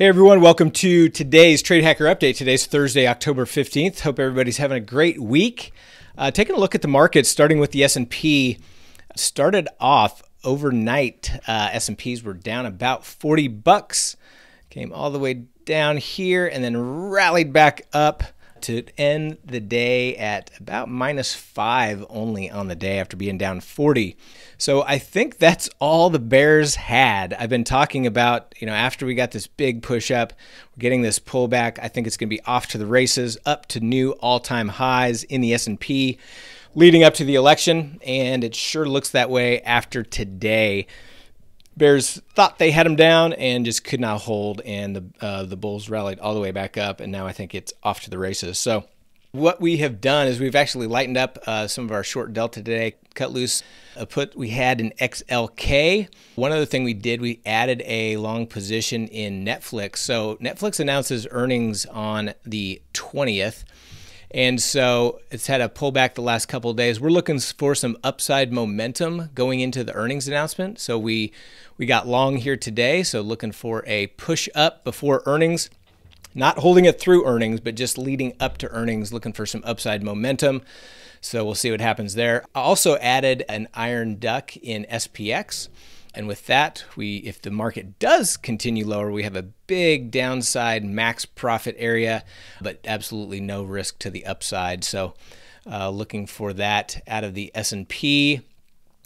Hey everyone, welcome to today's Trade Hacker Update. Today's Thursday, October 15th. Hope everybody's having a great week. Taking a look at the markets, starting with the S&P, started off overnight. S&Ps were down about 40 bucks, came all the way down here and then rallied back up to end the day at about -5 only on the day after being down 40. So I think that's all the bears had. I've been talking about, after we got this big push up, we're getting this pullback. I think it's going to be off to the races, up to new all-time highs in the S&P leading up to the election, and it sure looks that way after today. Bears thought they had them down and just could not hold, and the bulls rallied all the way back up, and now I think it's off to the races. So what we have done is we've actually lightened up some of our short delta today, cut loose a put we had in XLK. One other thing we did, we added a long position in Netflix. So Netflix announces earnings on the 20th. And so it's had a pullback the last couple of days. We're looking for some upside momentum going into the earnings announcement. So we got long here today. So looking for a push up before earnings, not holding it through earnings, but just leading up to earnings, looking for some upside momentum. So we'll see what happens there. I also added an Iron Duck in SPX. And with that, if the market does continue lower, we have a big downside max profit area, but absolutely no risk to the upside. So looking for that out of the S&P.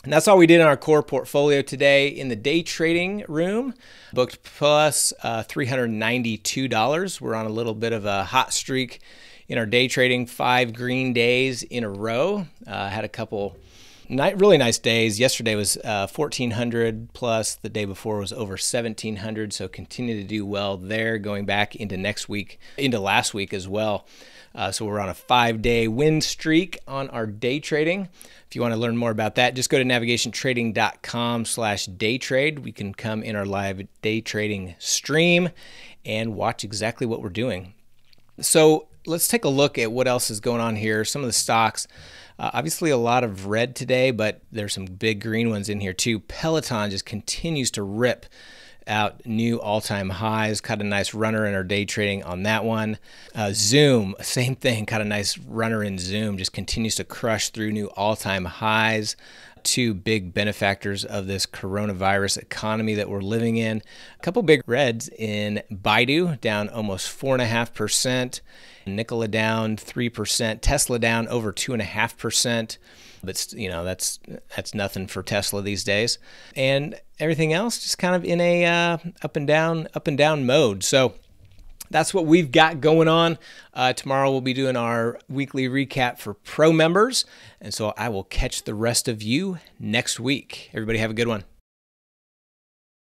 And that's all we did in our core portfolio today. In the day trading room, booked plus $392. We're on a little bit of a hot streak in our day trading, 5 green days in a row. Had a couple really nice days. Yesterday was 1,400 plus. The day before was over 1,700. So continue to do well there going back into next week, into last week as well. So we're on a 5-day win streak on our day trading. If you want to learn more about that, just go to navigationtrading.com/daytrade. We can come in our live day trading stream and watch exactly what we're doing. So let's take a look at what else is going on here. Some of the stocks, obviously a lot of red today, but there's some big green ones in here too. Peloton just continues to rip out new all-time highs. Caught a nice runner in our day trading on that one. Zoom, same thing. Caught a nice runner in Zoom. Just continues to crush through new all-time highs. Two big benefactors of this coronavirus economy that we're living in. A couple big reds in Baidu, down almost 4.5%. Nikola down 3%. Tesla down over 2.5%. But that's nothing for Tesla these days. And everything else just kind of in a up and down mode. So that's what we've got going on. Tomorrow we'll be doing our weekly recap for pro members. And so I will catch the rest of you next week. Everybody have a good one.